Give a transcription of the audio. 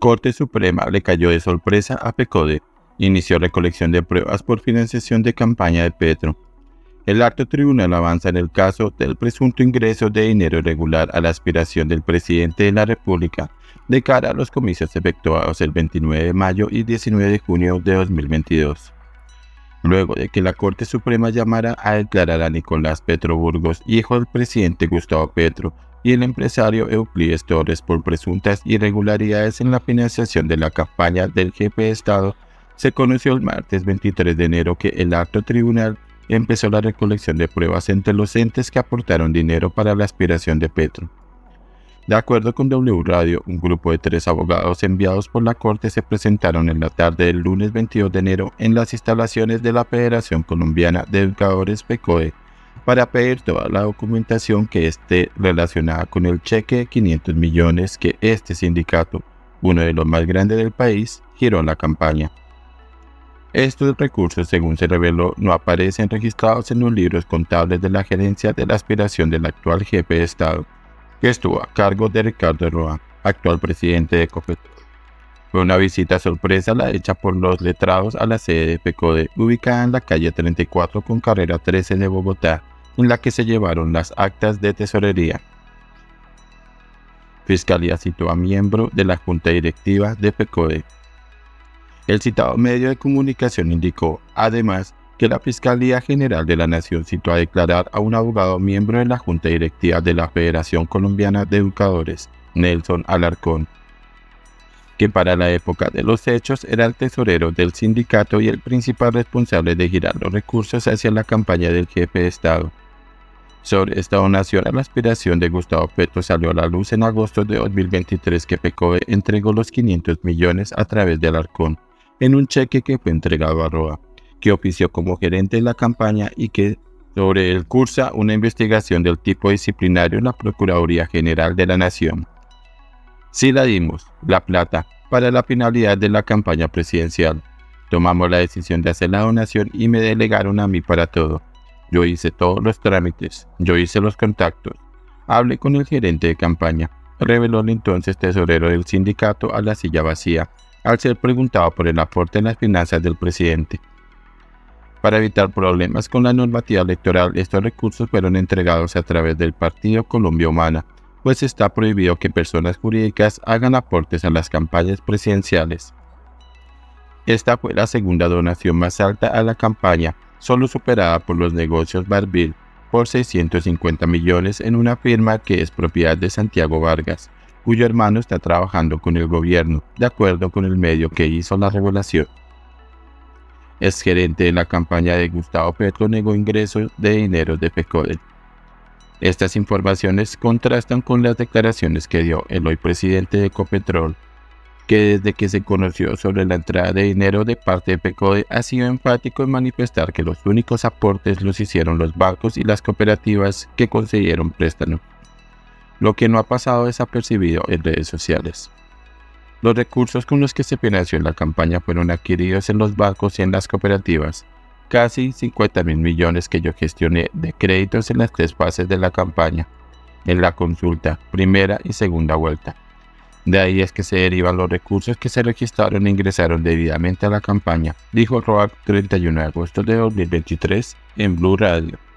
Corte Suprema le cayó de sorpresa a PECODE. Inició recolección de pruebas por financiación de campaña de Petro. El alto tribunal avanza en el caso del presunto ingreso de dinero irregular a la aspiración del presidente de la República de cara a los comicios efectuados el 29 de mayo y 19 de junio de 2022. Luego de que la Corte Suprema llamara a declarar a Nicolás Petro Burgos, hijo del presidente Gustavo Petro, y el empresario Euclides Torres por presuntas irregularidades en la financiación de la campaña del jefe de Estado, se conoció el martes 23 de enero que el alto tribunal empezó la recolección de pruebas entre los entes que aportaron dinero para la aspiración de Petro. De acuerdo con W Radio, un grupo de 3 abogados enviados por la Corte se presentaron en la tarde del lunes 22 de enero en las instalaciones de la Federación Colombiana de Educadores PECOE para pedir toda la documentación que esté relacionada con el cheque de 500 millones que este sindicato, uno de los más grandes del país, giró en la campaña. Estos recursos, según se reveló, no aparecen registrados en los libros contables de la gerencia de la aspiración del actual jefe de Estado, que estuvo a cargo de Ricardo Roa, actual presidente de Ecopetrol. Fue una visita sorpresa la hecha por los letrados a la sede de PECODE, ubicada en la calle 34 con carrera 13 de Bogotá, en la que se llevaron las actas de tesorería. Fiscalía citó a miembro de la Junta Directiva de PECODE. El citado medio de comunicación indicó, además, que la Fiscalía General de la Nación citó a declarar a un abogado miembro de la Junta Directiva de la Federación Colombiana de Educadores, Nelson Alarcón, que para la época de los hechos era el tesorero del sindicato y el principal responsable de girar los recursos hacia la campaña del jefe de Estado. Sobre esta donación a la aspiración de Gustavo Petro salió a la luz en agosto de 2023 que PECOE entregó los 500 millones a través de Alarcón, en un cheque que fue entregado a Roa, que ofició como gerente de la campaña y que sobre él cursa una investigación del tipo disciplinario en la Procuraduría General de la Nación. Sí la dimos, la plata, para la finalidad de la campaña presidencial. Tomamos la decisión de hacer la donación y me delegaron a mí para todo. Yo hice todos los trámites, yo hice los contactos. Hablé con el gerente de campaña, reveló el entonces tesorero del sindicato a La Silla Vacía, al ser preguntado por el aporte en las finanzas del presidente. Para evitar problemas con la normativa electoral, estos recursos fueron entregados a través del Partido Colombia Humana, pues está prohibido que personas jurídicas hagan aportes a las campañas presidenciales. Esta fue la segunda donación más alta a la campaña, solo superada por los negocios Barbil, por 650 millones en una firma que es propiedad de Santiago Vargas, cuyo hermano está trabajando con el gobierno, de acuerdo con el medio que hizo la revelación. Exgerente de la campaña de Gustavo Petro negó ingresos de dinero de PECODE. Estas informaciones contrastan con las declaraciones que dio el hoy presidente de Ecopetrol, que desde que se conoció sobre la entrada de dinero de parte de PECODE ha sido enfático en manifestar que los únicos aportes los hicieron los bancos y las cooperativas que concedieron préstamos, lo que no ha pasado desapercibido en redes sociales. Los recursos con los que se financió la campaña fueron adquiridos en los bancos y en las cooperativas, casi 50.000 millones que yo gestioné de créditos en las 3 fases de la campaña, en la consulta, primera y segunda vuelta. De ahí es que se derivan los recursos que se registraron e ingresaron debidamente a la campaña, dijo Roa 31 de agosto de 2023 en Blue Radio.